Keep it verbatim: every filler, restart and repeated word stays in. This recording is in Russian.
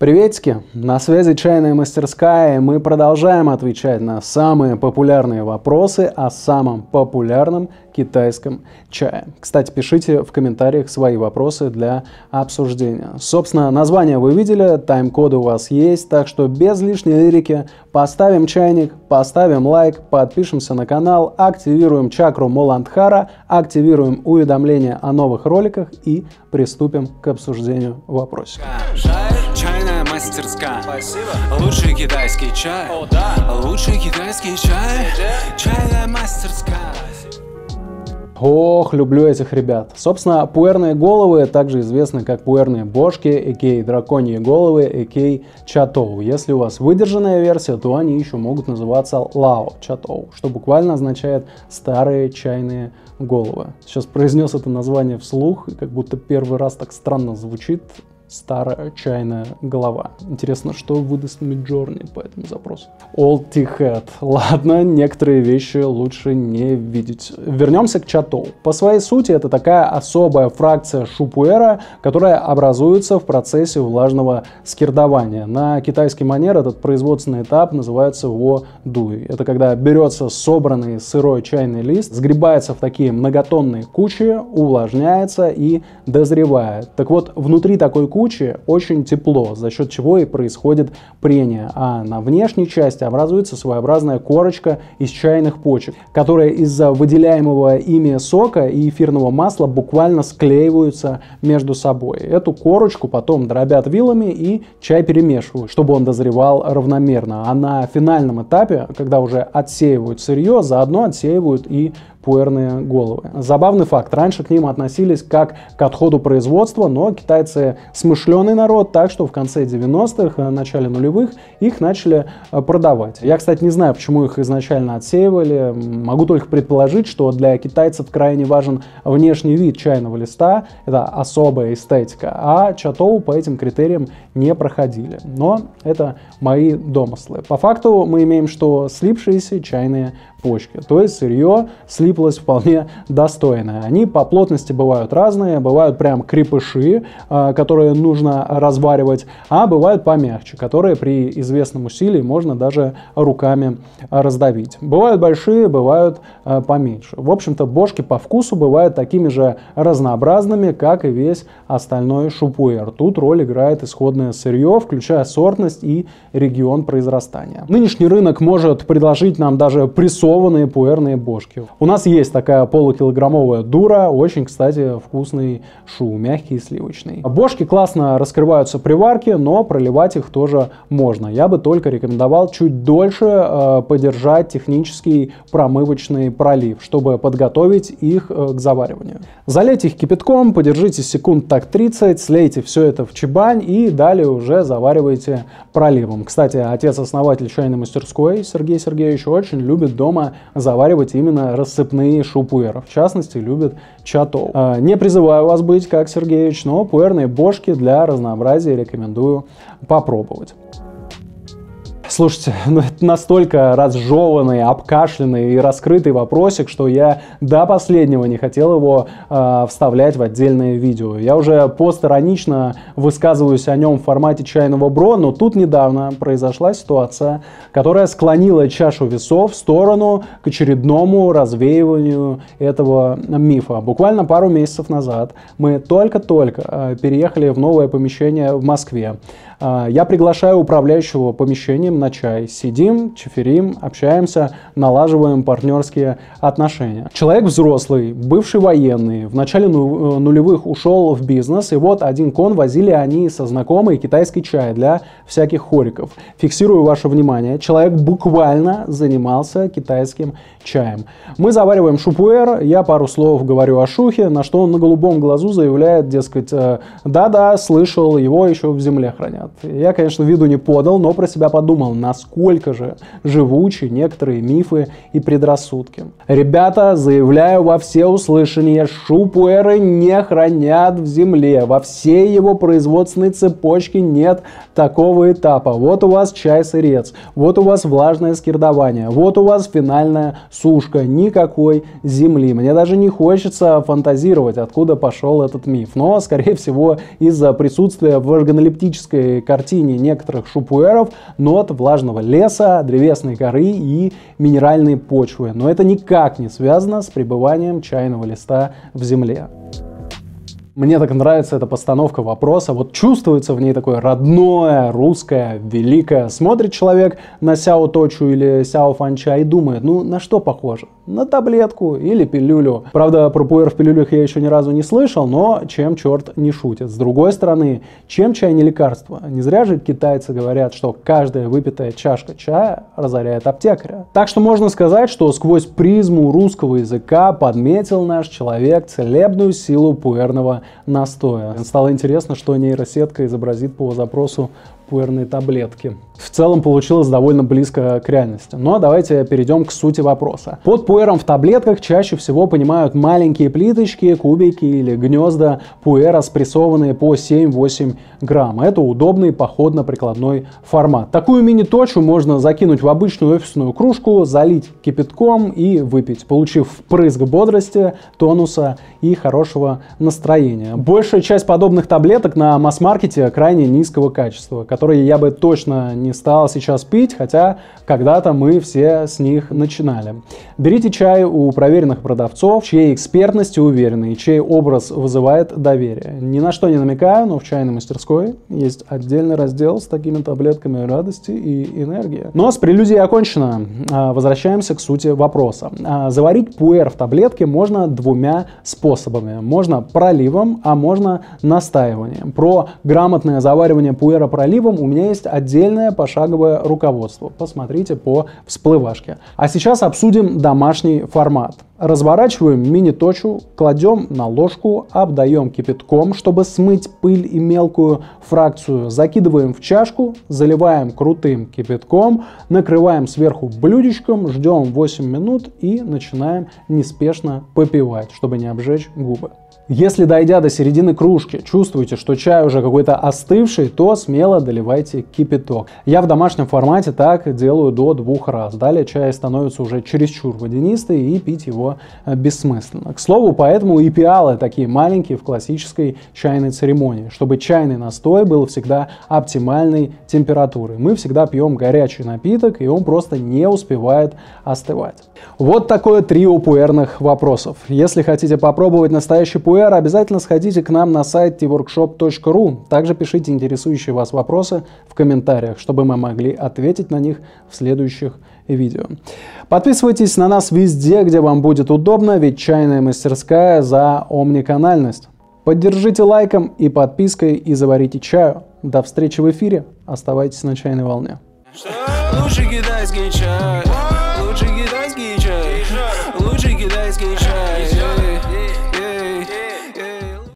Приветики! На связи чайная мастерская, и мы продолжаем отвечать на самые популярные вопросы о самом популярном китайском чае. Кстати, пишите в комментариях свои вопросы для обсуждения. Собственно, название вы видели, тайм-коды у вас есть, так что без лишней лирики поставим чайник, поставим лайк, подпишемся на канал, активируем чакру Моландхара, активируем уведомления о новых роликах и приступим к обсуждению вопросов. Чайная мастерская. Спасибо. Лучший китайский чай. О, да. Лучший китайский чай. Чайная мастерская. Ох, люблю этих ребят. Собственно, пуэрные головы также известны как пуэрные бошки, а.к.а. драконьи головы, а.к.а. Ча Тоу. Если у вас выдержанная версия, то они еще могут называться Лао Ча Тоу, что буквально означает старые чайные головы. Сейчас произнес это название вслух, и как будто первый раз так странно звучит. Старая чайная голова. Интересно, что выдаст Миджорни по этому запросу. Old tea head. Ладно, некоторые вещи лучше не видеть. Вернемся к Ча Тоу. По своей сути, это такая особая фракция шупуэра, которая образуется в процессе влажного скирдования. На китайский манер этот производственный этап называется уо-дуи. Это когда берется собранный сырой чайный лист, сгребается в такие многотонные кучи, увлажняется и дозревает. Так вот, внутри такой кучи очень тепло, за счет чего и происходит прение, а на внешней части образуется своеобразная корочка из чайных почек, которые из-за выделяемого ими сока и эфирного масла буквально склеиваются между собой. Эту корочку потом дробят вилами и чай перемешивают, чтобы он дозревал равномерно, а на финальном этапе, когда уже отсеивают сырье, заодно отсеивают и пуэрные головы. Забавный факт, раньше к ним относились как к отходу производства, но китайцы смышленый народ, так что в конце девяностых, начале нулевых их начали продавать. Я, кстати, не знаю, почему их изначально отсеивали, могу только предположить, что для китайцев крайне важен внешний вид чайного листа, это особая эстетика, а Ча Тоу по этим критериям не проходили. Но это мои домыслы. По факту мы имеем, что слипшиеся чайные почки, то есть сырье слиплось вполне достойное. Они по плотности бывают разные, бывают прям крепыши, которые нужно разваривать, а бывают помягче, которые при известном усилии можно даже руками раздавить. Бывают большие, бывают поменьше. В общем-то, бошки по вкусу бывают такими же разнообразными, как и весь остальной шупуэр. Тут роль играет исходное сырье, включая сортность и регион произрастания. Нынешний рынок может предложить нам даже присутствие пуэрные бошки. У нас есть такая полукилограммовая дура, очень, кстати, вкусный шу, мягкий и сливочный. Бошки классно раскрываются при варке, но проливать их тоже можно. Я бы только рекомендовал чуть дольше э, подержать технический промывочный пролив, чтобы подготовить их э, к завариванию. Залейте их кипятком, подержите секунд так тридцать, слейте все это в чебань и далее уже заваривайте проливом. Кстати, отец-основатель чайной мастерской Сергей Сергеевич очень любит дома заваривать именно рассыпные шупуэры, в частности, любят Ча Тоу. Не призываю вас быть как Сергеевич, но пуэрные бошки для разнообразия рекомендую попробовать. Слушайте, ну это настолько разжеванный, обкашленный и раскрытый вопросик, что я до последнего не хотел его э, вставлять в отдельное видео. Я уже постиронично высказываюсь о нем в формате чайного бро, но тут недавно произошла ситуация, которая склонила чашу весов в сторону к очередному развеиванию этого мифа. Буквально пару месяцев назад мы только-только переехали в новое помещение в Москве. Я приглашаю управляющего помещением на чай. Сидим, чиферим, общаемся, налаживаем партнерские отношения. Человек взрослый, бывший военный, в начале нулевых ушел в бизнес, и вот один кон возили они со знакомой китайский чай для всяких хориков. Фиксирую ваше внимание, человек буквально занимался китайским чаем. Мы завариваем шупуэр, я пару слов говорю о шухе, на что он на голубом глазу заявляет, дескать, да-да, слышал, его еще в земле хранят. Я, конечно, виду не подал, но про себя подумал, насколько же живучи некоторые мифы и предрассудки. Ребята, заявляю во всеуслышание, шупуэры не хранят в земле, во всей его производственной цепочке нет такого этапа. Вот у вас чай-сырец, вот у вас влажное скирдование, вот у вас финальная сушка, никакой земли. Мне даже не хочется фантазировать, откуда пошел этот миф, но, скорее всего, из-за присутствия в органолептической художественной картине некоторых шупуэров нот влажного леса, древесной коры и минеральной почвы, но это никак не связано с пребыванием чайного листа в земле. Мне так нравится эта постановка вопроса, вот чувствуется в ней такое родное, русское, великое. Смотрит человек на Сяо Точу или Сяо Фанча и думает, ну на что похоже? На таблетку или пилюлю. Правда, про пуэр в пилюлях я еще ни разу не слышал, но чем черт не шутит. С другой стороны, чем чай не лекарство? Не зря же китайцы говорят, что каждая выпитая чашка чая разоряет аптекаря. Так что можно сказать, что сквозь призму русского языка подметил наш человек целебную силу пуэрного настоя. Стало интересно, что нейросетка изобразит по запросу пуэрной таблетки. В целом получилось довольно близко к реальности. Но давайте перейдем к сути вопроса. Под пуэром в таблетках чаще всего понимают маленькие плиточки, кубики или гнезда пуэра, спрессованные по семь-восемь грамм. Это удобный походно-прикладной формат. Такую мини-точу можно закинуть в обычную офисную кружку, залить кипятком и выпить, получив впрыск бодрости, тонуса и хорошего настроения. Большая часть подобных таблеток на масс-маркете крайне низкого качества, которые я бы точно не стал сейчас пить, хотя когда-то мы все с них начинали. Берите чай у проверенных продавцов, чьей экспертности уверены и чей образ вызывает доверие. Ни на что не намекаю, но в чайной мастерской есть отдельный раздел с такими таблетками радости и энергии. Но с прелюдией окончено. Возвращаемся к сути вопроса. Заварить пуэр в таблетке можно двумя способами. Можно проливом, а можно настаиванием. Про грамотное заваривание пуэра проливом у меня есть отдельное пошаговое руководство. Посмотрите по всплывашке. А сейчас обсудим домашний формат. Разворачиваем мини-точу, кладем на ложку, обдаем кипятком, чтобы смыть пыль и мелкую фракцию, закидываем в чашку, заливаем крутым кипятком, накрываем сверху блюдечком, ждем восемь минут и начинаем неспешно попивать, чтобы не обжечь губы. Если, дойдя до середины кружки, чувствуете, что чай уже какой-то остывший, то смело доливайте кипяток. Я в домашнем формате так делаю до двух раз. Далее чай становится уже чересчур водянистый, и пить его бессмысленно. К слову, поэтому и пиалы такие маленькие в классической чайной церемонии, чтобы чайный настой был всегда оптимальной температуры. Мы всегда пьем горячий напиток, и он просто не успевает остывать. Вот такое трио пуэрных вопросов. Если хотите попробовать настоящий пуэр, обязательно сходите к нам на сайт ти воркшоп точка ру. Также пишите интересующие вас вопросы в комментариях, чтобы мы могли ответить на них в следующих видео. Подписывайтесь на нас везде, где вам будет удобно, ведь чайная мастерская за омниканальность. Поддержите лайком и подпиской и заварите чаю. До встречи в эфире. Оставайтесь на чайной волне. Лучше китайский чай.